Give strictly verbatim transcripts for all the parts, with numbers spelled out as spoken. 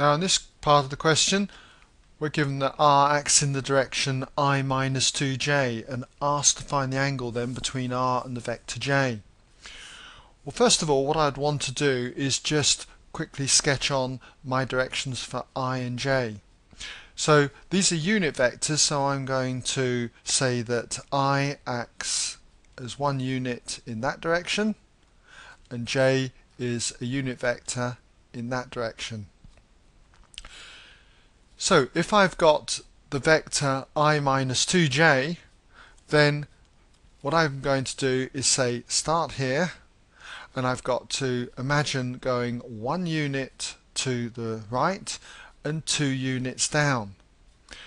Now in this part of the question, we're given that r acts in the direction I minus two j and asked to find the angle then between r and the vector j. Well, first of all, what I'd want to do is just quickly sketch on my directions for I and j. So these are unit vectors, so I'm going to say that I acts as one unit in that direction and j is a unit vector in that direction. So if I've got the vector I minus two j, then what I'm going to do is say start here, and I've got to imagine going one unit to the right and two units down.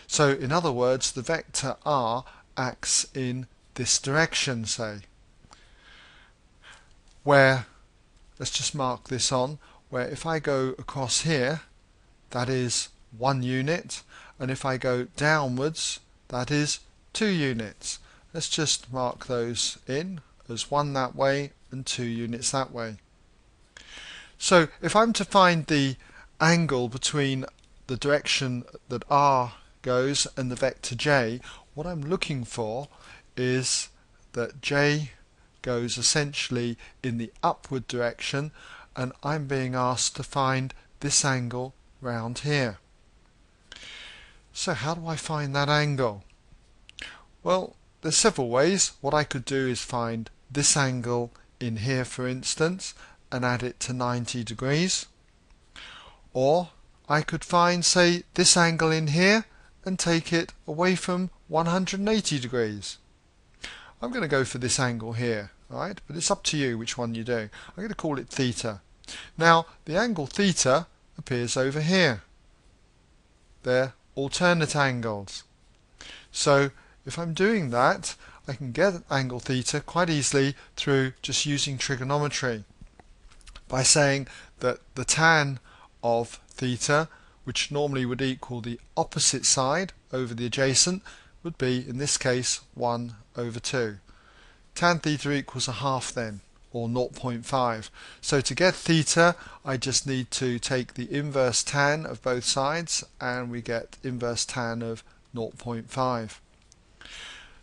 So in other words, the vector r acts in this direction, say, where, let's just mark this on, where if I go across here, that is one unit, and if I go downwards, that is two units. Let's just mark those in as one that way and two units that way. So if I'm to find the angle between the direction that r goes and the vector j, what I'm looking for is that j goes essentially in the upward direction, and I'm being asked to find this angle round here. So how do I find that angle? Well, there's several ways. What I could do is find this angle in here, for instance, and add it to ninety degrees. Or I could find, say, this angle in here and take it away from one hundred eighty degrees. I'm going to go for this angle here, right? But it's up to you which one you do. I'm going to call it theta. Now, the angle theta appears over here. There. Alternate angles. So if I'm doing that, I can get angle theta quite easily through just using trigonometry by saying that the tan of theta, which normally would equal the opposite side over the adjacent, would be in this case one over two. Tan theta equals a half then, or zero point five. So to get theta, I just need to take the inverse tan of both sides, and we get inverse tan of zero point five.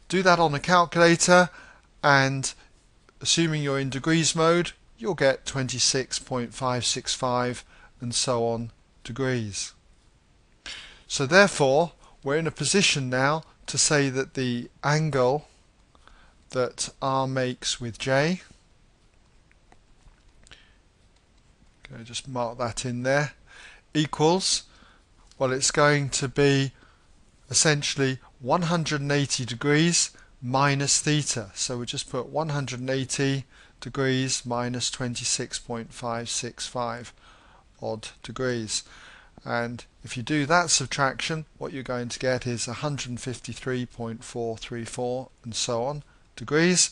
Do that on a calculator, and assuming you're in degrees mode, you'll get twenty-six point five six five and so on degrees. So therefore, we're in a position now to say that the angle that r makes with j, I just mark that in there, equals, well, it's going to be essentially one hundred eighty degrees minus theta. So we just put one hundred eighty degrees minus twenty-six point five six five odd degrees. And if you do that subtraction, what you're going to get is one hundred fifty-three point four three four and so on degrees.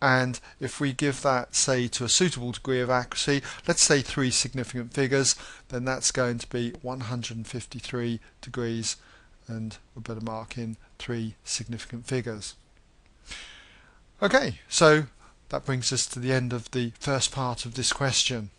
And if we give that, say, to a suitable degree of accuracy, let's say three significant figures, then that's going to be one hundred fifty-three degrees, and we better mark in three significant figures. Okay, so that brings us to the end of the first part of this question.